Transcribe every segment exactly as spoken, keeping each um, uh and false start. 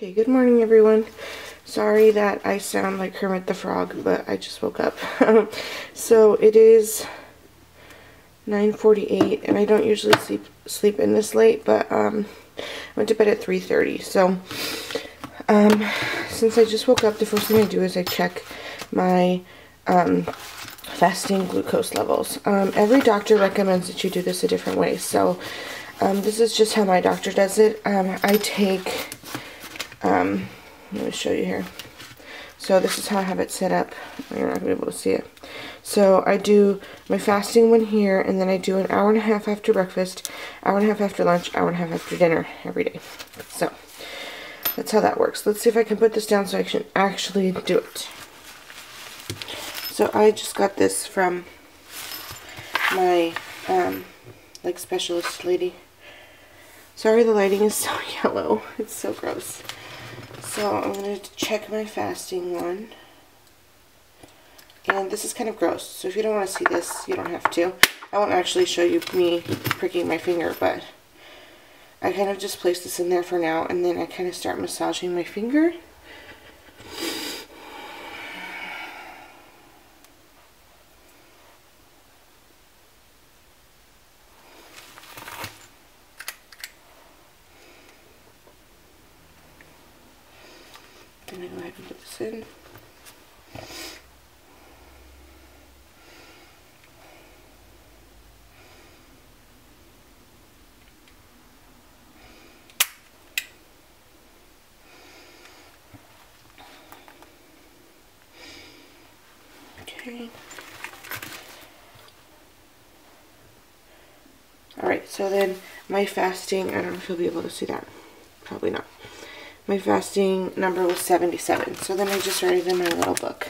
Okay, good morning everyone. Sorry that I sound like Kermit the Frog, but I just woke up. So it is nine forty-eight and I don't usually sleep sleep in this late, but um, I went to bed at three thirty. So um, since I just woke up, the first thing I do is I check my um, fasting glucose levels. Um, every doctor recommends that you do this a different way. So um, this is just how my doctor does it. Um, I take... Um, let me show you here. So this is how I have it set up. You're not going to be able to see it. So I do my fasting one here, and then I do an hour and a half after breakfast, hour and a half after lunch, hour and a half after dinner every day. So that's how that works. Let's see if I can put this down so I can actually do it. So I just got this from my um, like specialist lady. Sorry, the lighting is so yellow. It's so gross. So I'm going to check my fasting one, and this is kind of gross, so if you don't want to see this, you don't have to. I won't actually show you me pricking my finger, but I kind of just place this in there for now, and then I kind of start massaging my finger. Then I go ahead and put this in. Okay. Alright, so then my fasting, I don't know if you'll be able to see that. Probably not. My fasting number was seventy-seven, so then I just write it in my little book.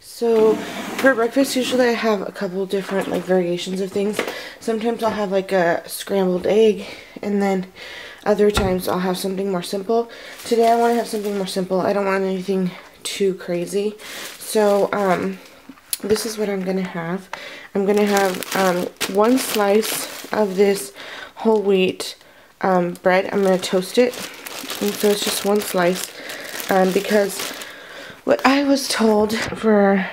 So for breakfast, usually I have a couple different like variations of things. Sometimes I'll have like a scrambled egg, and then other times I'll have something more simple. Today I want to have something more simple. I don't want anything too crazy. So um, this is what I'm going to have. I'm going to have um, one slice of this whole wheat Um, bread. I'm going to toast it, and so it's just one slice, um, because what I was told for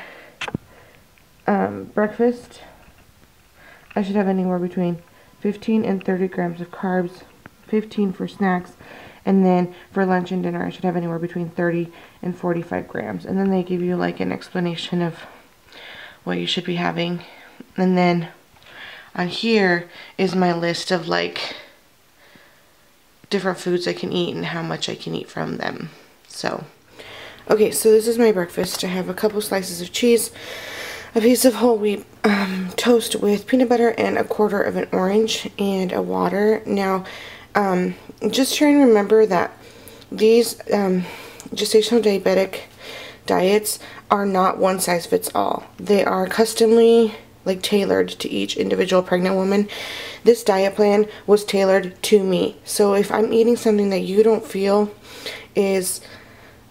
um, breakfast, I should have anywhere between fifteen and thirty grams of carbs, fifteen for snacks, and then for lunch and dinner I should have anywhere between thirty and forty-five grams, and then they give you like an explanation of what you should be having. And then on here is my list of like different foods I can eat and how much I can eat from them. So, okay, so this is my breakfast. I have a couple slices of cheese, a piece of whole wheat um, toast with peanut butter, and a quarter of an orange, and a water. Now, um, just try and remember that these um, gestational diabetic diets are not one size fits all. They are customly like tailored to each individual pregnant woman. This diet plan was tailored to me. So if I'm eating something that you don't feel is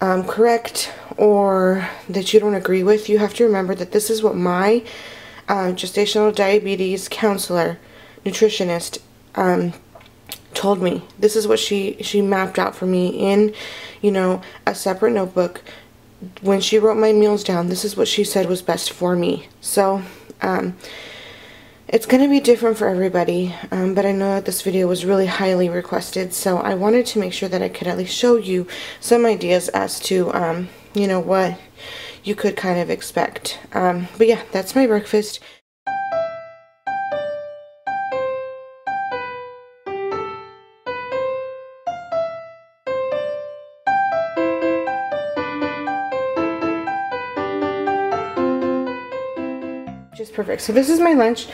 um, correct, or that you don't agree with, you have to remember that this is what my um, gestational diabetes counselor, nutritionist, um, told me. This is what she, she mapped out for me in, you know, a separate notebook. When she wrote my meals down, this is what she said was best for me. So Um, it's going to be different for everybody, um, but I know that this video was really highly requested, so I wanted to make sure that I could at least show you some ideas as to, um, you know, what you could kind of expect. Um, but yeah, that's my breakfast. Just perfect. So this is my lunch.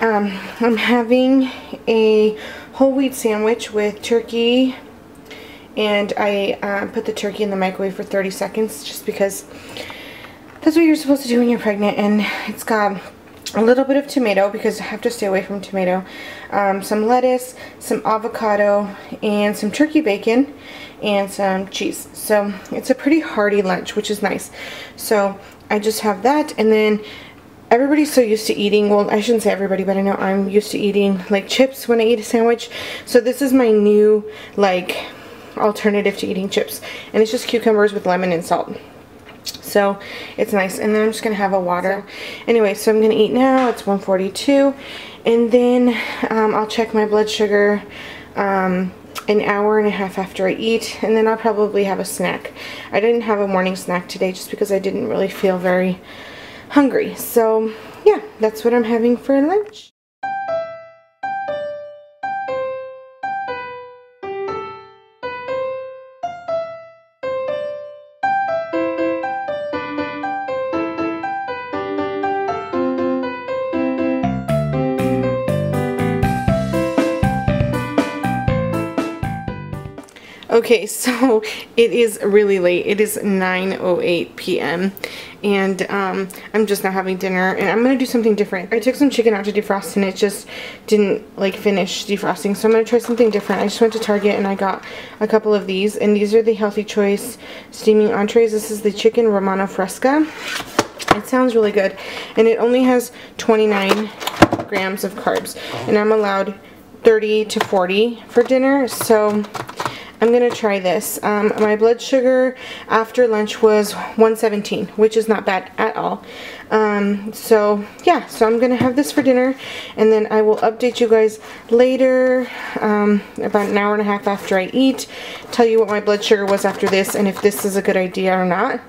Um, I'm having a whole wheat sandwich with turkey, and I uh, put the turkey in the microwave for thirty seconds just because that's what you're supposed to do when you're pregnant. And it's got a little bit of tomato because I have to stay away from tomato, um, some lettuce, some avocado, and some turkey bacon, and some cheese. So it's a pretty hearty lunch, which is nice. So I just have that, and then everybody's so used to eating, well, I shouldn't say everybody, but I know I'm used to eating like chips when I eat a sandwich. So this is my new like alternative to eating chips. And it's just cucumbers with lemon and salt. So it's nice. And then I'm just going to have a water. So, anyway, so I'm going to eat now. It's one forty-two. And then um, I'll check my blood sugar um, an hour and a half after I eat. And then I'll probably have a snack. I didn't have a morning snack today just because I didn't really feel very hungry. So yeah, that's what I'm having for lunch. Okay, so it is really late. It is nine oh eight p m and um, I'm just now having dinner, and I'm going to do something different. I took some chicken out to defrost, and it just didn't, like, finish defrosting, so I'm going to try something different. I just went to Target, and I got a couple of these, and these are the Healthy Choice Steaming Entrees. This is the Chicken Romano Fresca. It sounds really good, and it only has twenty-nine grams of carbs, and I'm allowed thirty to forty for dinner, so I'm going to try this. Um, my blood sugar after lunch was one seventeen, which is not bad at all. Um, so, yeah. So, I'm going to have this for dinner, and then I will update you guys later, um, about an hour and a half after I eat, tell you what my blood sugar was after this, and if this is a good idea or not.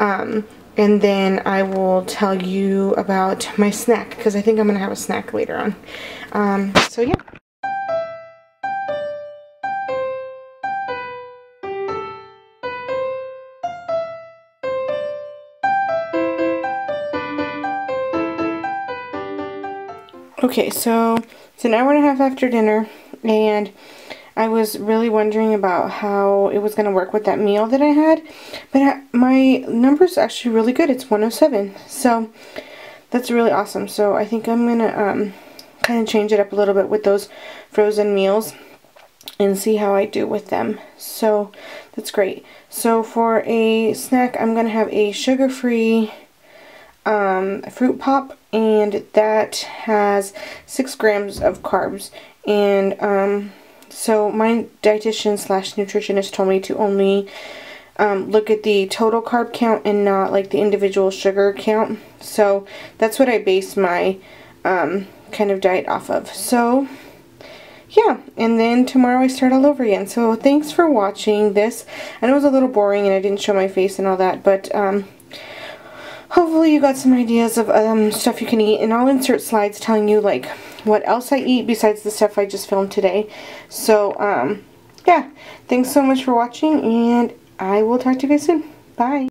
Um, and then I will tell you about my snack, because I think I'm going to have a snack later on. Um, so, yeah. Okay, so it's an hour and a half after dinner, and I was really wondering about how it was going to work with that meal that I had, but I, my number's actually really good. It's one oh seven, so that's really awesome. So I think I'm going to um, kind of change it up a little bit with those frozen meals and see how I do with them. So that's great. So for a snack, I'm going to have a sugar-free um, fruit pop, and that has six grams of carbs, and um, so my dietitian slash nutritionist told me to only um, look at the total carb count and not like the individual sugar count, so that's what I base my um, kind of diet off of. So yeah, and then tomorrow I start all over again. So thanks for watching this. I know it was a little boring and I didn't show my face and all that, but um, hopefully you got some ideas of um, stuff you can eat, and I'll insert slides telling you like what else I eat besides the stuff I just filmed today. So um, yeah, thanks so much for watching, and I will talk to you guys soon. Bye!